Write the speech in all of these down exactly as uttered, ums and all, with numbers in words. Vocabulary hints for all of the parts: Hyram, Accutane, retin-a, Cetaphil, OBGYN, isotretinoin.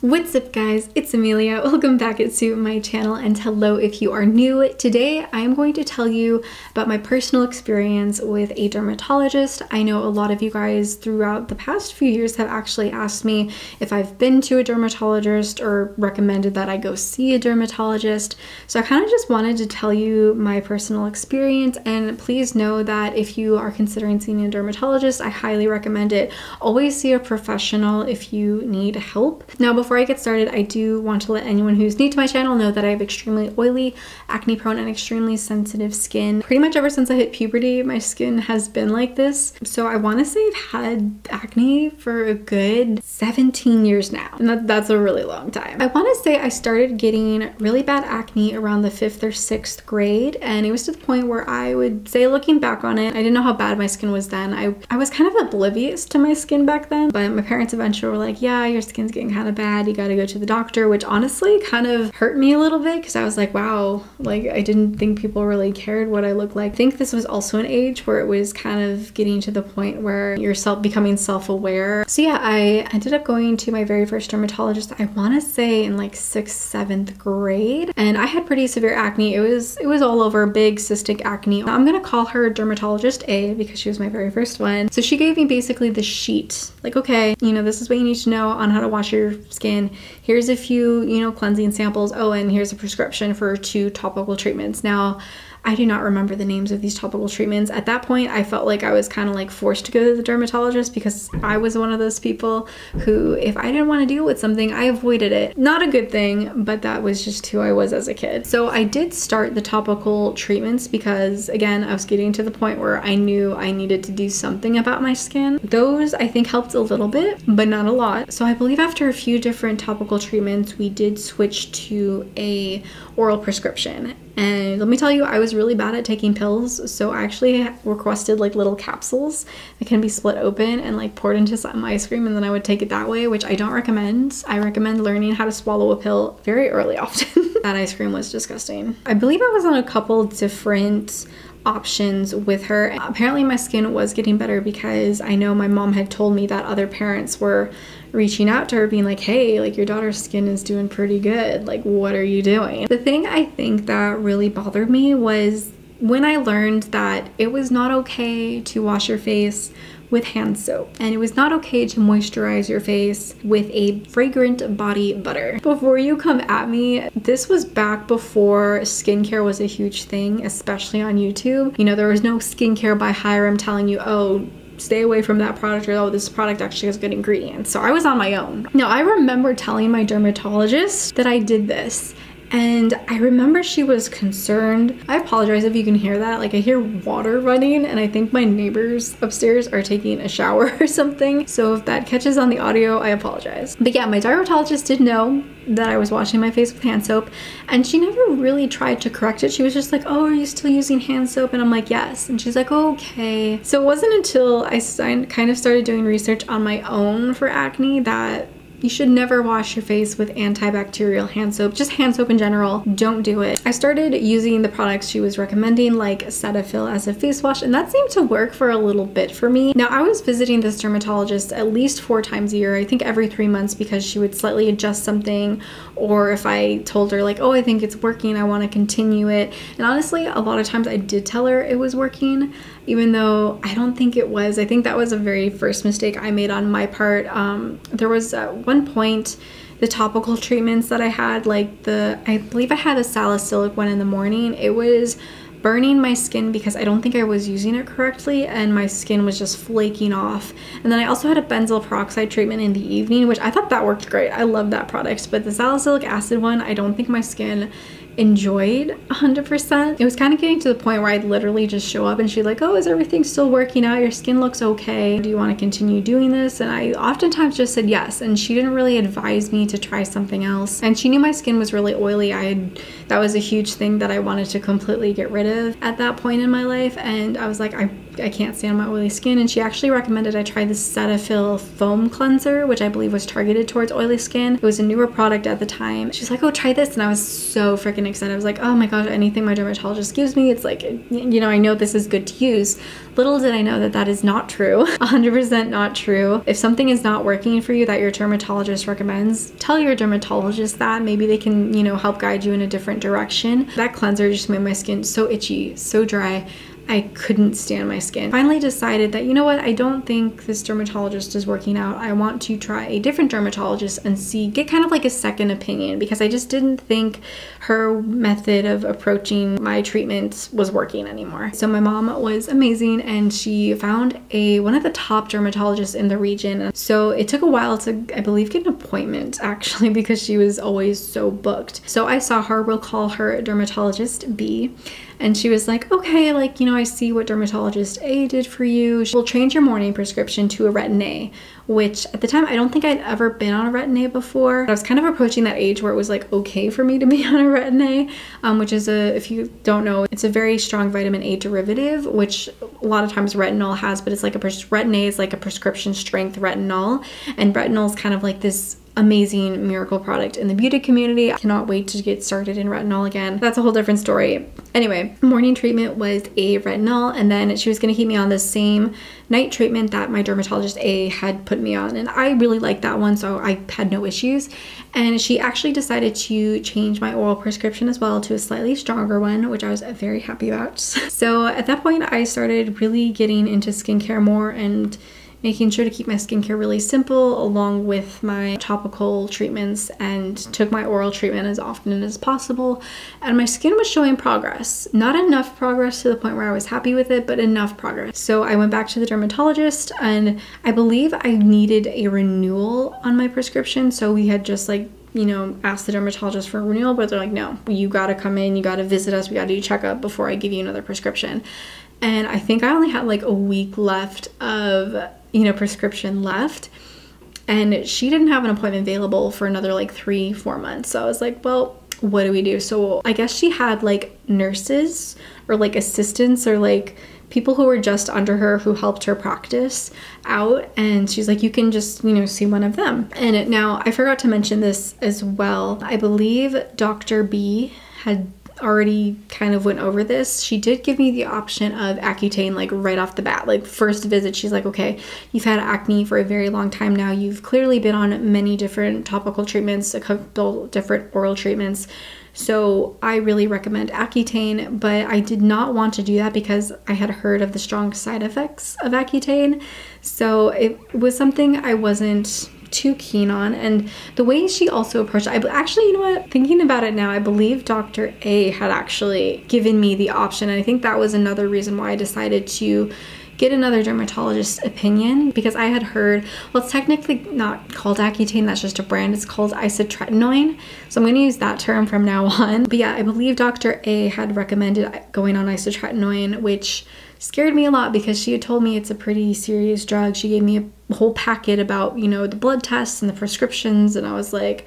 What's up guys, it's Amelia. Welcome back to my channel and hello if you are new. Today I'm going to tell you about my personal experience with a dermatologist. I know a lot of you guys throughout the past few years have actually asked me if I've been to a dermatologist or recommended that I go see a dermatologist. So I kind of just wanted to tell you my personal experience, and please know that if you are considering seeing a dermatologist, I highly recommend it. Always see a professional if you need help. Now before I get started, I do want to let anyone who's new to my channel know that I have extremely oily, acne prone, and extremely sensitive skin. Pretty much ever since I hit puberty, my skin has been like this. So I want to say I've had acne for a good seventeen years now, and that, that's a really long time. I want to say I started getting really bad acne around the fifth or sixth grade, and it was to the point where I would say, looking back on it, I didn't know how bad my skin was then. I, I was kind of oblivious to my skin back then, but my parents eventually were like, yeah, your skin's getting kind of bad, you gotta go to the doctor, which honestly kind of hurt me a little bit because I was like, wow, like I didn't think people really cared what I looked like. I think this was also an age where it was kind of getting to the point where you're self becoming self-aware. So yeah, I ended up going to my very first dermatologist, I want to say in like sixth, seventh grade, and I had pretty severe acne. It was it was all over, big cystic acne. I'm gonna call her dermatologist A because she was my very first one. So she gave me basically the sheet, like, okay, you know, this is what you need to know on how to wash your skin. Here's a few, you know, cleansing samples. Oh, and here's a prescription for two topical treatments. Now, I do not remember the names of these topical treatments. At that point, I felt like I was kind of like forced to go to the dermatologist because I was one of those people who, if I didn't want to deal with something, I avoided it. Not a good thing, but that was just who I was as a kid. So I did start the topical treatments because, again, I was getting to the point where I knew I needed to do something about my skin. Those, I think, helped a little bit, but not a lot. So I believe after a few different topical treatments, we did switch to a oral prescription. And let me tell you, I was really bad at taking pills, so I actually requested like little capsules that can be split open and like poured into some ice cream, and then I would take it that way, which I don't recommend. I recommend learning how to swallow a pill very early often. That ice cream was disgusting. I believe I was on a couple different options with her. And apparently my skin was getting better because I know my mom had told me that other parents were reaching out to her being like, hey, like your daughter's skin is doing pretty good, like what are you doing? The thing I think that really bothered me was when I learned that it was not okay to wash your face with hand soap, and it was not okay to moisturize your face with a fragrant body butter. Before you come at me, this was back before skincare was a huge thing, especially on YouTube. You know, there was no Skincare by Hyram telling you, oh, stay away from that product, or oh, this product actually has good ingredients. So I was on my own. Now I remember telling my dermatologist that I did this, and I remember she was concerned. I apologize if you can hear that, like I hear water running and I think my neighbors upstairs are taking a shower or something. So if that catches on the audio, I apologize. But yeah, my dermatologist did know that I was washing my face with hand soap, and she never really tried to correct it. She was just like, oh, are you still using hand soap? And I'm like, yes. And she's like, okay. So it wasn't until I kind of started doing research on my own for acne that you should never wash your face with antibacterial hand soap, just hand soap in general, don't do it. I started using the products she was recommending, like Cetaphil as a face wash, and that seemed to work for a little bit for me. Now I was visiting this dermatologist at least four times a year, I think every three months because she would slightly adjust something, or if I told her like, oh, I think it's working, I wanna continue it. And honestly, a lot of times I did tell her it was working, even though I don't think it was. I think that was a very first mistake I made on my part. Um, there was uh, one point, the topical treatments that I had, like the, I believe I had a salicylic one in the morning. It was burning my skin because I don't think I was using it correctly, and my skin was just flaking off. And then I also had a benzoyl peroxide treatment in the evening, which I thought that worked great. I love that product, but the salicylic acid one, I don't think my skin enjoyed one hundred percent. It was kind of getting to the point where I'd literally just show up and she'd like, oh, is everything still working out? Your skin looks okay. Do you want to continue doing this? And I oftentimes just said yes, and she didn't really advise me to try something else. And she knew my skin was really oily. I had, that was a huge thing that I wanted to completely get rid of at that point in my life, and I was like, I I can't stand my oily skin, and she actually recommended I try the Cetaphil foam cleanser, which I believe was targeted towards oily skin. It was a newer product at the time. She's like, oh, try this, and I was so freaking excited. I was like, oh my gosh, anything my dermatologist gives me, it's like, you know, I know this is good to use. Little did I know that that is not true. one hundred percent not true. If something is not working for you that your dermatologist recommends, tell your dermatologist that. Maybe they can, you know, help guide you in a different direction. That cleanser just made my skin so itchy, so dry. I couldn't stand my skin. Finally decided that, you know what, I don't think this dermatologist is working out. I want to try a different dermatologist and see, get kind of like a second opinion, because I just didn't think her method of approaching my treatment was working anymore. So my mom was amazing, and she found a one of the top dermatologists in the region. So it took a while to, I believe, get an appointment, actually, because she was always so booked. So I saw her, we'll call her dermatologist B, and she was like, okay, like, you know, I see what dermatologist A did for you. We'll change your morning prescription to a retin-A, which at the time, I don't think I'd ever been on a retin-A before. I was kind of approaching that age where it was like okay for me to be on a retin-A, um, which is a, if you don't know, it's a very strong vitamin A derivative, which a lot of times retinol has, but it's like a, retin-A is like a prescription strength retinol, and retinol is kind of like this amazing miracle product in the beauty community. I cannot wait to get started in retinol again. That's a whole different story. Anyway, morning treatment was a retinol, and then she was going to keep me on the same night treatment that my dermatologist A had put me on, and I really liked that one, so I had no issues. And she actually decided to change my oral prescription as well to a slightly stronger one, which I was very happy about. So at that point, I started really getting into skincare more and making sure to keep my skincare really simple along with my topical treatments, and took my oral treatment as often as possible. And my skin was showing progress. Not enough progress to the point where I was happy with it, but enough progress. So I went back to the dermatologist, and I believe I needed a renewal on my prescription. So we had just like, you know, ask the dermatologist for a renewal, but they're like, no, you gotta come in, you gotta visit us, we gotta do a checkup before I give you another prescription. And I think I only had like a week left of, you know, prescription left, and she didn't have an appointment available for another like three, four months. So I was like, well, what do we do? So I guess she had like nurses or like assistants or like people who were just under her who helped her practice out, and she's like, you can just, you know, see one of them. And now I forgot to mention this as well. I believe Doctor B had already kind of went over this. She did give me the option of Accutane, like right off the bat, like first visit. She's like, okay, you've had acne for a very long time now. You've clearly been on many different topical treatments, a couple different oral treatments. So I really recommend Accutane, but I did not want to do that because I had heard of the strong side effects of Accutane. So it was something I wasn't too keen on. And the way she also approached it, I actually, you know what, thinking about it now, I believe Doctor A had actually given me the option, and I think that was another reason why I decided to get another dermatologist's opinion, because I had heard, well, it's technically not called Accutane, that's just a brand, it's called isotretinoin, so I'm going to use that term from now on. But yeah, I believe Doctor A had recommended going on isotretinoin, which scared me a lot because she had told me it's a pretty serious drug. She gave me a whole packet about, you know, the blood tests and the prescriptions, and I was like,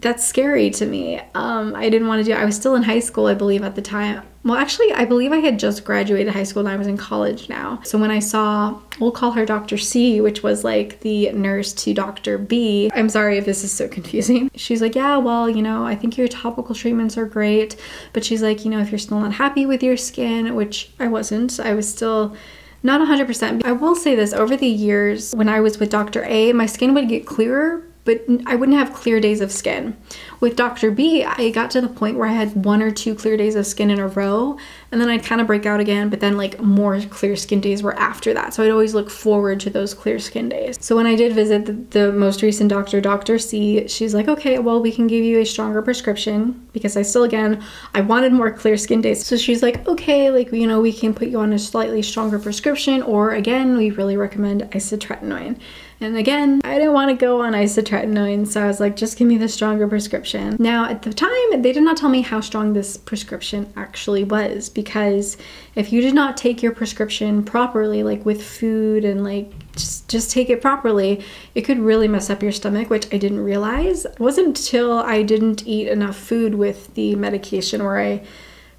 that's scary to me. Um, I didn't want to do it. I was still in high school, I believe, at the time. Well, actually, I believe I had just graduated high school and I was in college now. So when I saw, we'll call her Doctor C, which was like the nurse to Doctor B. I'm sorry if this is so confusing. She's like, yeah, well, you know, I think your topical treatments are great. But she's like, you know, if you're still not happy with your skin, which I wasn't, I was still not one hundred percent. I will say this, over the years, when I was with Doctor A, my skin would get clearer, but I wouldn't have clear days of skin. With Doctor B, I got to the point where I had one or two clear days of skin in a row, and then I'd kind of break out again, but then like more clear skin days were after that. So I'd always look forward to those clear skin days. So when I did visit the, the most recent doctor, Dr. C, she's like, okay, well, we can give you a stronger prescription, because I still, again, I wanted more clear skin days. So she's like, okay, like, you know, we can put you on a slightly stronger prescription, or again, we really recommend isotretinoin. And again, I didn't want to go on isotretinoin, so I was like, just give me the stronger prescription. Now, at the time, they did not tell me how strong this prescription actually was, because if you did not take your prescription properly, like with food and like just, just take it properly, it could really mess up your stomach, which I didn't realize. It wasn't until I didn't eat enough food with the medication where I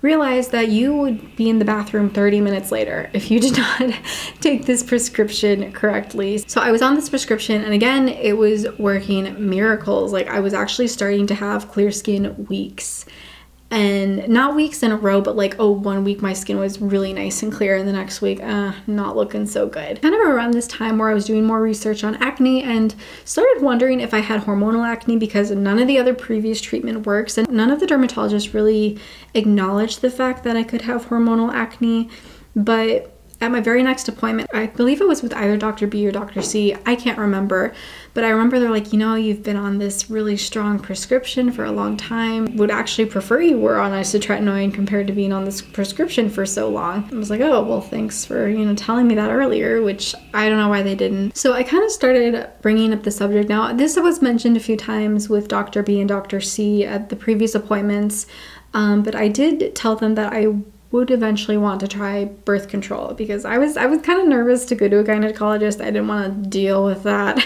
realize that you would be in the bathroom thirty minutes later if you did not take this prescription correctly. So I was on this prescription, and again, it was working miracles. Like, I was actually starting to have clear skin weeks, and not weeks in a row, but like, oh, one week my skin was really nice and clear, and the next week, uh, not looking so good. Kind of around this time where I was doing more research on acne and started wondering if I had hormonal acne, because none of the other previous treatment works, and none of the dermatologists really acknowledged the fact that I could have hormonal acne. But at my very next appointment, I believe it was with either Doctor B or Doctor C, I can't remember, but I remember they're like, you know, you've been on this really strong prescription for a long time. Would actually prefer you were on isotretinoin compared to being on this prescription for so long. I was like, oh, well, thanks for, you know, telling me that earlier, which I don't know why they didn't. So I kind of started bringing up the subject. Now, this was mentioned a few times with Doctor B and Doctor C at the previous appointments, um, but I did tell them that I would eventually want to try birth control, because I was I was kind of nervous to go to a gynecologist. I didn't want to deal with that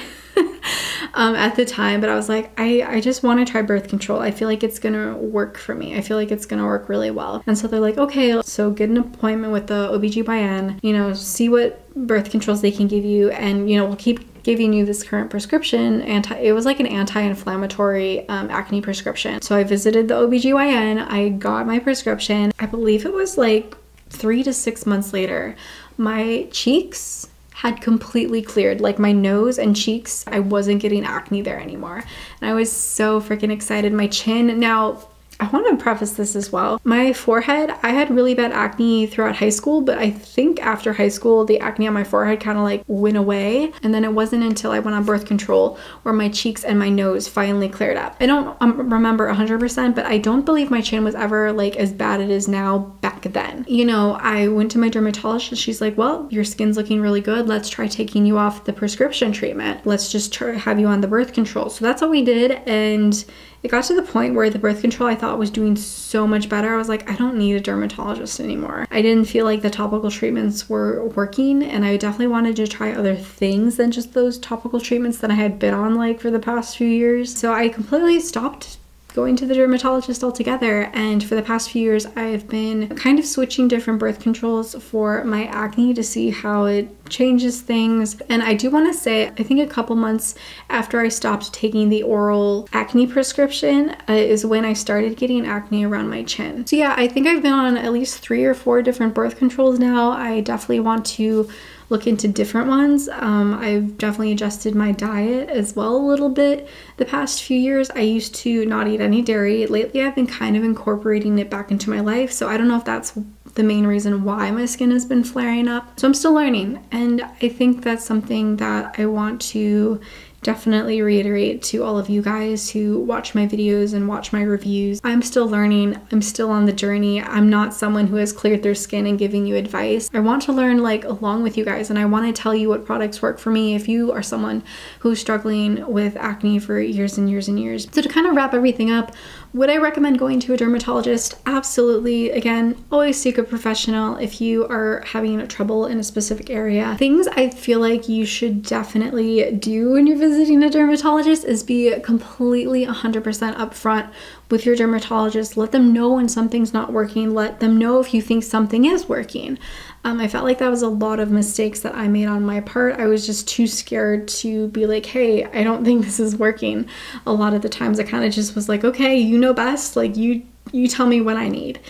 um, at the time, but I was like, I, I just want to try birth control. I feel like it's gonna work for me. I feel like it's gonna work really well. And so they're like, okay, so get an appointment with the O B G Y N, you know, see what birth controls they can give you, and, you know, we'll keep giving you this current prescription. Anti, it was like an anti-inflammatory um, acne prescription. So I visited the O B G Y N, I got my prescription. I believe it was like three to six months later, my cheeks had completely cleared. Like, my nose and cheeks, I wasn't getting acne there anymore. And I was so freaking excited. My chin, now, I want to preface this as well. My forehead, I had really bad acne throughout high school, but I think after high school, the acne on my forehead kind of like went away. And then it wasn't until I went on birth control where my cheeks and my nose finally cleared up. I don't um, remember one hundred percent, but I don't believe my chin was ever like as bad as it is now back then. You know, I went to my dermatologist. She's like, well, your skin's looking really good. Let's try taking you off the prescription treatment. Let's just try have you on the birth control. So that's what we did. And it got to the point where the birth control I thought was doing so much better. I was like, I don't need a dermatologist anymore. I didn't feel like the topical treatments were working, and I definitely wanted to try other things than just those topical treatments that I had been on like for the past few years. So I completely stopped going to the dermatologist altogether, and for the past few years I've been kind of switching different birth controls for my acne to see how it changes things. And I do want to say, I think a couple months after I stopped taking the oral acne prescription uh, is when I started getting acne around my chin. So yeah, I think I've been on at least three or four different birth controls now. I definitely want to look into different ones. Um, I've definitely adjusted my diet as well a little bit. The past few years, I used to not eat any dairy. Lately, I've been kind of incorporating it back into my life. So I don't know if that's the main reason why my skin has been flaring up. So I'm still learning. And I think that's something that I want to definitely reiterate to all of you guys who watch my videos and watch my reviews. I'm still learning. I'm still on the journey. I'm not someone who has cleared their skin and giving you advice. I want to learn like along with you guys, and I want to tell you what products work for me if you are someone who's struggling with acne for years and years and years. So to kind of wrap everything up, would I recommend going to a dermatologist? Absolutely. Again, always seek a professional if you are having trouble in a specific area. Things I feel like you should definitely do when you're visiting a dermatologist is be completely one hundred percent upfront with your dermatologist. Let them know when something's not working. Let them know if you think something is working. Um, I felt like that was a lot of mistakes that I made on my part. I was just too scared to be like, hey, I don't think this is working. A lot of the times I kind of just was like, okay, you know best. Like, you, you tell me what I need.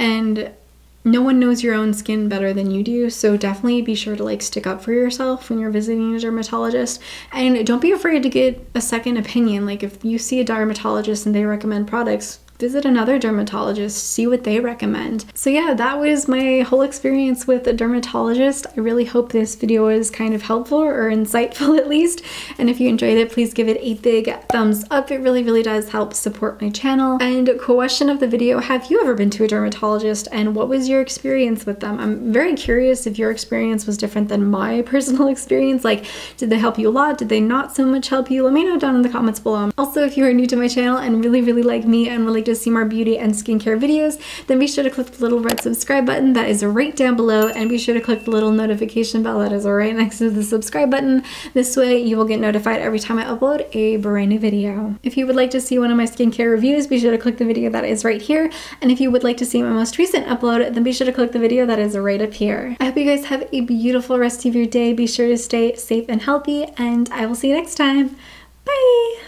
And no one knows your own skin better than you do, so definitely be sure to like stick up for yourself when you're visiting a dermatologist, and don't be afraid to get a second opinion. Like, if you see a dermatologist and they recommend products, visit another dermatologist, see what they recommend. So yeah, that was my whole experience with a dermatologist. I really hope this video was kind of helpful or insightful at least. And if you enjoyed it, please give it a big thumbs up. It really, really does help support my channel. And question of the video, have you ever been to a dermatologist, and what was your experience with them? I'm very curious if your experience was different than my personal experience. Like, did they help you a lot? Did they not so much help you? Let me know down in the comments below. Also, if you are new to my channel and really, really like me and would like to to see more beauty and skincare videos, then be sure to click the little red subscribe button that is right down below, and be sure to click the little notification bell that is right next to the subscribe button. This way you will get notified every time I upload a brand new video. If you would like to see one of my skincare reviews, be sure to click the video that is right here, and if you would like to see my most recent upload, then be sure to click the video that is right up here. I hope you guys have a beautiful rest of your day. Be sure to stay safe and healthy, and I will see you next time. Bye!